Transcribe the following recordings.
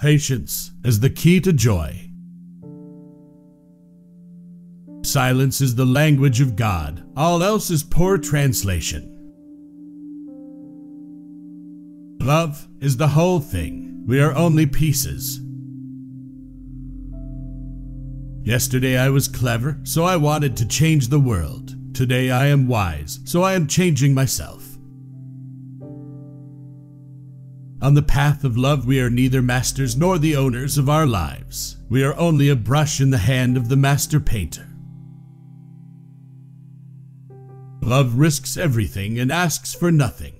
Patience is the key to joy. Silence is the language of God. All else is poor translation. Love is the whole thing. We are only pieces. Yesterday I was clever, so I wanted to change the world. Today I am wise, so I am changing myself. On the path of love, we are neither masters nor the owners of our lives. We are only a brush in the hand of the master painter. Love risks everything and asks for nothing.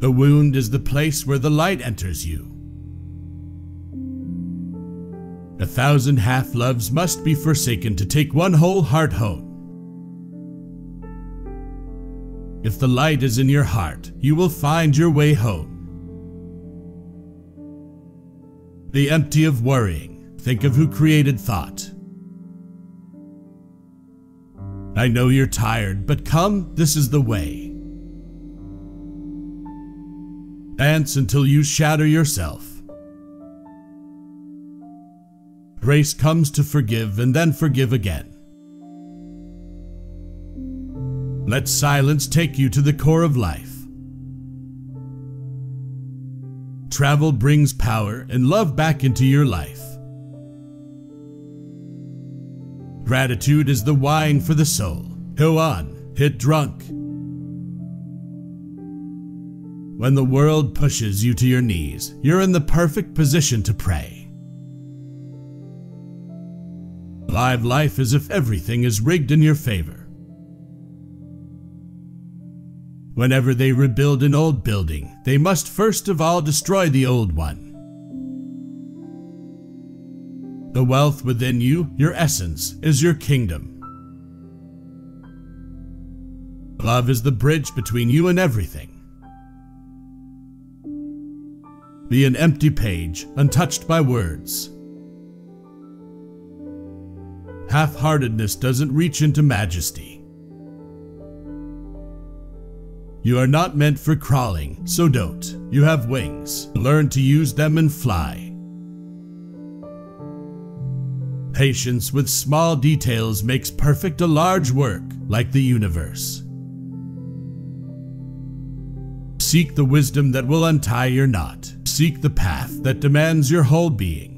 The wound is the place where the light enters you. 1,000 half-loves must be forsaken to take one whole heart home. If the light is in your heart, you will find your way home. Be empty of worrying. Think of who created thought. I know you're tired, but come, this is the way. Dance until you shatter yourself. Grace comes to forgive and then forgive again. Let silence take you to the core of life. Travel brings power and love back into your life. Gratitude is the wine for the soul. Go on, hit drunk. When the world pushes you to your knees, you're in the perfect position to pray. Live life as if everything is rigged in your favor. Whenever they rebuild an old building, they must first of all destroy the old one. The wealth within you, your essence, is your kingdom. Love is the bridge between you and everything. Be an empty page, untouched by words. Half-heartedness doesn't reach into majesty. You are not meant for crawling, so don't. You have wings. Learn to use them and fly. Patience with small details makes perfect a large work, like the universe. Seek the wisdom that will untie your knot. Seek the path that demands your whole being.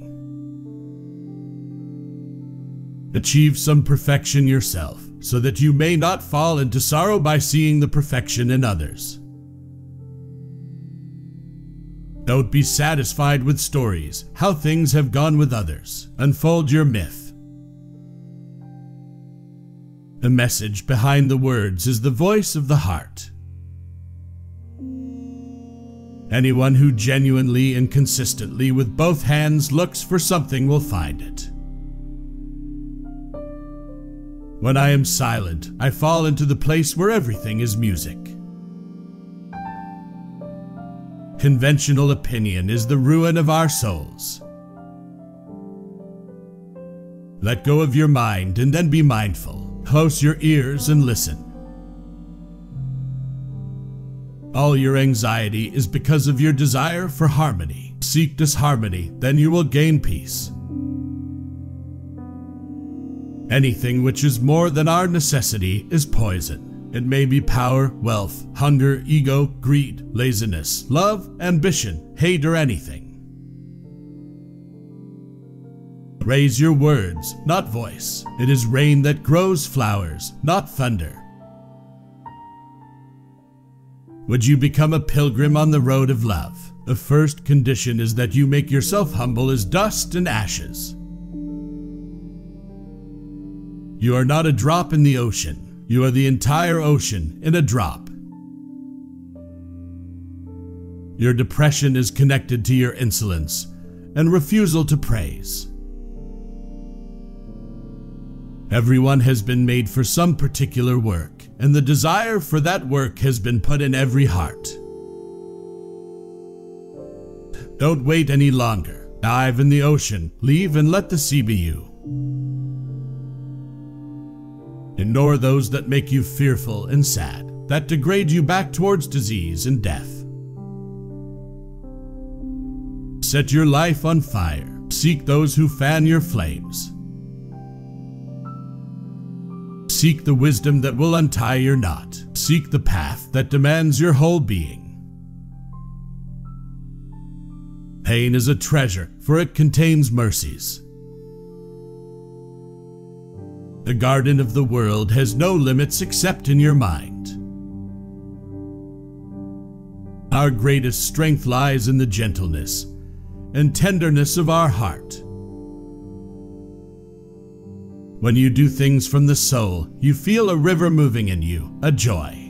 Achieve some perfection yourself, so that you may not fall into sorrow by seeing the perfection in others. Don't be satisfied with stories, how things have gone with others. Unfold your myth. The message behind the words is the voice of the heart. Anyone who genuinely and consistently with both hands looks for something will find it. When I am silent, I fall into the place where everything is music. Conventional opinion is the ruin of our souls. Let go of your mind and then be mindful. Close your ears and listen. All your anxiety is because of your desire for harmony. Seek disharmony, then you will gain peace. Anything which is more than our necessity is poison. It may be power, wealth, hunger, ego, greed, laziness, love, ambition, hate, or anything. Raise your words, not voice. It is rain that grows flowers, not thunder. Would you become a pilgrim on the road of love? The first condition is that you make yourself humble as dust and ashes. You are not a drop in the ocean. You are the entire ocean in a drop. Your depression is connected to your insolence and refusal to praise. Everyone has been made for some particular work, and the desire for that work has been put in every heart. Don't wait any longer. Dive in the ocean, leave and let the sea be you. Ignore those that make you fearful and sad, that degrade you back towards disease and death. Set your life on fire. Seek those who fan your flames. Seek the wisdom that will untie your knot. Seek the path that demands your whole being. Pain is a treasure, for it contains mercies. The garden of the world has no limits except in your mind. Our greatest strength lies in the gentleness and tenderness of our heart. When you do things from the soul, you feel a river moving in you, a joy.